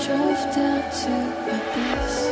Drove down to abyss.